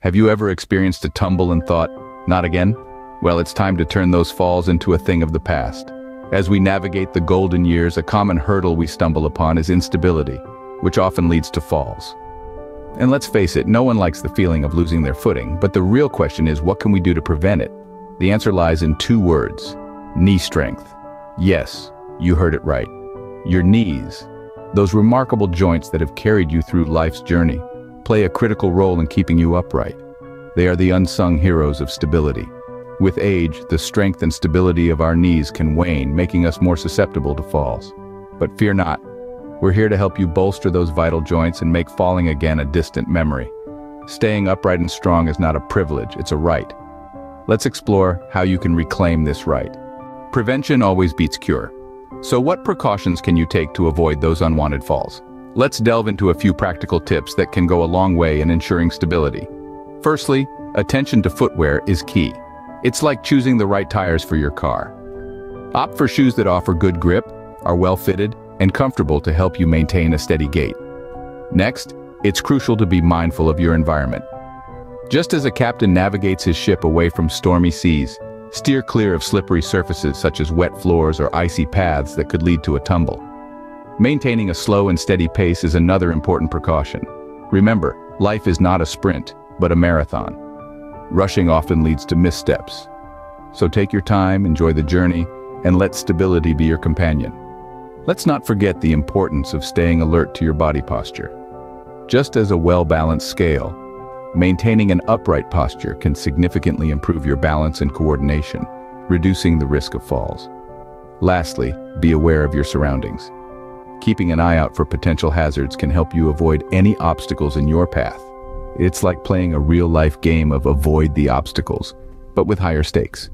Have you ever experienced a tumble and thought, not again? Well, it's time to turn those falls into a thing of the past. As we navigate the golden years, a common hurdle we stumble upon is instability, which often leads to falls. And let's face it, no one likes the feeling of losing their footing, but the real question is, what can we do to prevent it? The answer lies in two words: knee strength. Yes, you heard it right. Your knees, those remarkable joints that have carried you through life's journey, play a critical role in keeping you upright. They are the unsung heroes of stability. With age, the strength and stability of our knees can wane, making us more susceptible to falls. But fear not, we're here to help you bolster those vital joints and make falling again a distant memory. Staying upright and strong is not a privilege, it's a right. Let's explore how you can reclaim this right. Prevention always beats cure. So what precautions can you take to avoid those unwanted falls? Let's delve into a few practical tips that can go a long way in ensuring stability. Firstly, attention to footwear is key. It's like choosing the right tires for your car. Opt for shoes that offer good grip, are well-fitted, and comfortable to help you maintain a steady gait. Next, it's crucial to be mindful of your environment. Just as a captain navigates his ship away from stormy seas, steer clear of slippery surfaces such as wet floors or icy paths that could lead to a tumble. Maintaining a slow and steady pace is another important precaution. Remember, life is not a sprint, but a marathon. Rushing often leads to missteps. So take your time, enjoy the journey, and let stability be your companion. Let's not forget the importance of staying alert to your body posture. Just as a well-balanced scale, maintaining an upright posture can significantly improve your balance and coordination, reducing the risk of falls. Lastly, be aware of your surroundings. Keeping an eye out for potential hazards can help you avoid any obstacles in your path. It's like playing a real-life game of avoid the obstacles, but with higher stakes.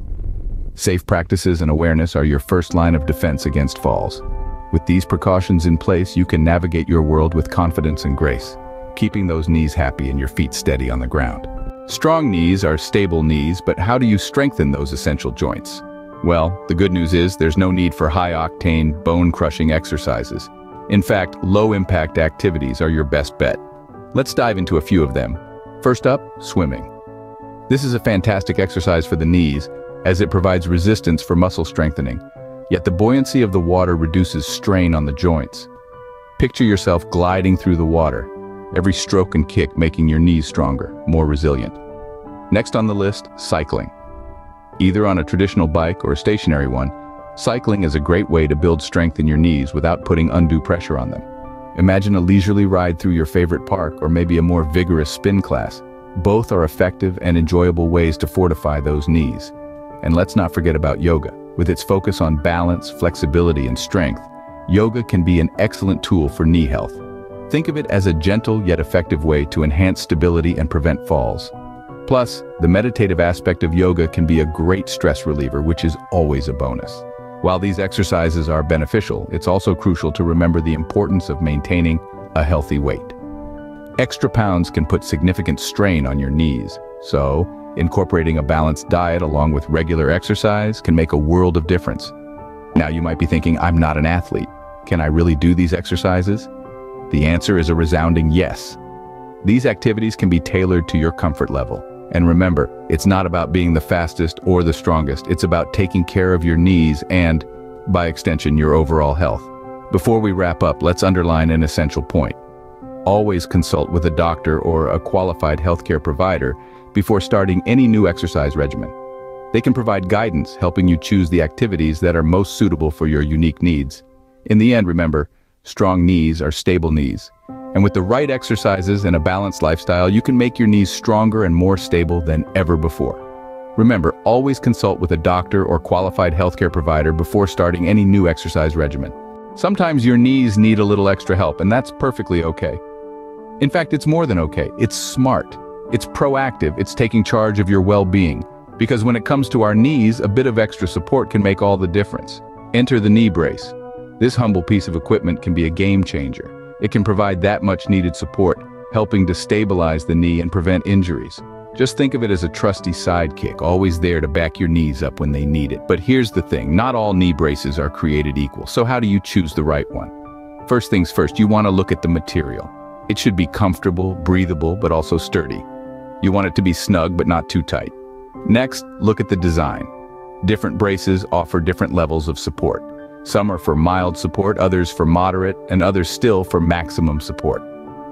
Safe practices and awareness are your first line of defense against falls. With these precautions in place, you can navigate your world with confidence and grace, keeping those knees happy and your feet steady on the ground. Strong knees are stable knees, but how do you strengthen those essential joints? Well, the good news is there's no need for high-octane, bone-crushing exercises. In fact, low-impact activities are your best bet. Let's dive into a few of them. First up, swimming. This is a fantastic exercise for the knees, as it provides resistance for muscle strengthening, yet the buoyancy of the water reduces strain on the joints. Picture yourself gliding through the water, every stroke and kick making your knees stronger, more resilient. Next on the list, cycling. Either on a traditional bike or a stationary one, cycling is a great way to build strength in your knees without putting undue pressure on them. Imagine a leisurely ride through your favorite park or maybe a more vigorous spin class. Both are effective and enjoyable ways to fortify those knees. And let's not forget about yoga. With its focus on balance, flexibility, and strength, yoga can be an excellent tool for knee health. Think of it as a gentle yet effective way to enhance stability and prevent falls. Plus, the meditative aspect of yoga can be a great stress reliever, which is always a bonus. While these exercises are beneficial, it's also crucial to remember the importance of maintaining a healthy weight. Extra pounds can put significant strain on your knees, so incorporating a balanced diet along with regular exercise can make a world of difference. Now you might be thinking, I'm not an athlete. Can I really do these exercises? The answer is a resounding yes. These activities can be tailored to your comfort level. And remember, it's not about being the fastest or the strongest, it's about taking care of your knees and, by extension, your overall health. Before we wrap up, let's underline an essential point. Always consult with a doctor or a qualified healthcare provider before starting any new exercise regimen. They can provide guidance, helping you choose the activities that are most suitable for your unique needs. In the end, remember, strong knees are stable knees. And with the right exercises and a balanced lifestyle, you can make your knees stronger and more stable than ever before. Remember, always consult with a doctor or qualified healthcare provider before starting any new exercise regimen. Sometimes your knees need a little extra help, and that's perfectly okay. In fact, it's more than okay. It's smart, it's proactive, it's taking charge of your well-being. Because when it comes to our knees, a bit of extra support can make all the difference. Enter the knee brace. This humble piece of equipment can be a game changer. It can provide that much needed support, helping to stabilize the knee and prevent injuries. Just think of it as a trusty sidekick, always there to back your knees up when they need it. But here's the thing, not all knee braces are created equal, so how do you choose the right one? First things first, you want to look at the material. It should be comfortable, breathable, but also sturdy. You want it to be snug but not too tight. Next, look at the design. Different braces offer different levels of support. Some are for mild support, others for moderate, and others still for maximum support.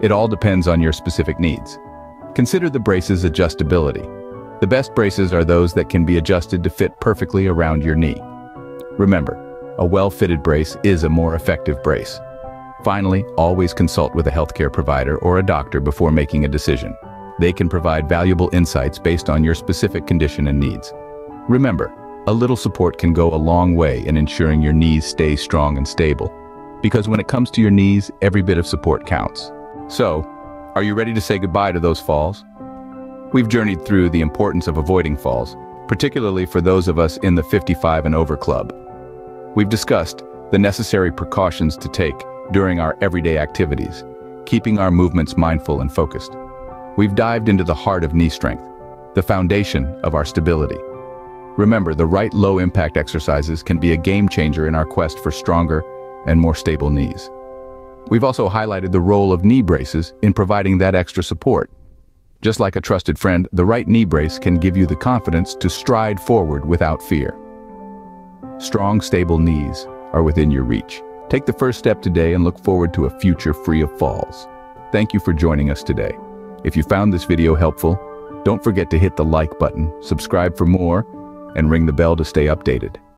It all depends on your specific needs. Consider the brace's adjustability. The best braces are those that can be adjusted to fit perfectly around your knee. Remember, a well-fitted brace is a more effective brace. Finally, always consult with a healthcare provider or a doctor before making a decision. They can provide valuable insights based on your specific condition and needs. Remember, a little support can go a long way in ensuring your knees stay strong and stable. Because when it comes to your knees, every bit of support counts. So, are you ready to say goodbye to those falls? We've journeyed through the importance of avoiding falls, particularly for those of us in the 55 and over club. We've discussed the necessary precautions to take during our everyday activities, keeping our movements mindful and focused. We've dived into the heart of knee strength, the foundation of our stability. Remember, the right low-impact exercises can be a game-changer in our quest for stronger and more stable knees. We've also highlighted the role of knee braces in providing that extra support. Just like a trusted friend, the right knee brace can give you the confidence to stride forward without fear. Strong, stable knees are within your reach. Take the first step today and look forward to a future free of falls. Thank you for joining us today. If you found this video helpful, don't forget to hit the like button, subscribe for more, and ring the bell to stay updated.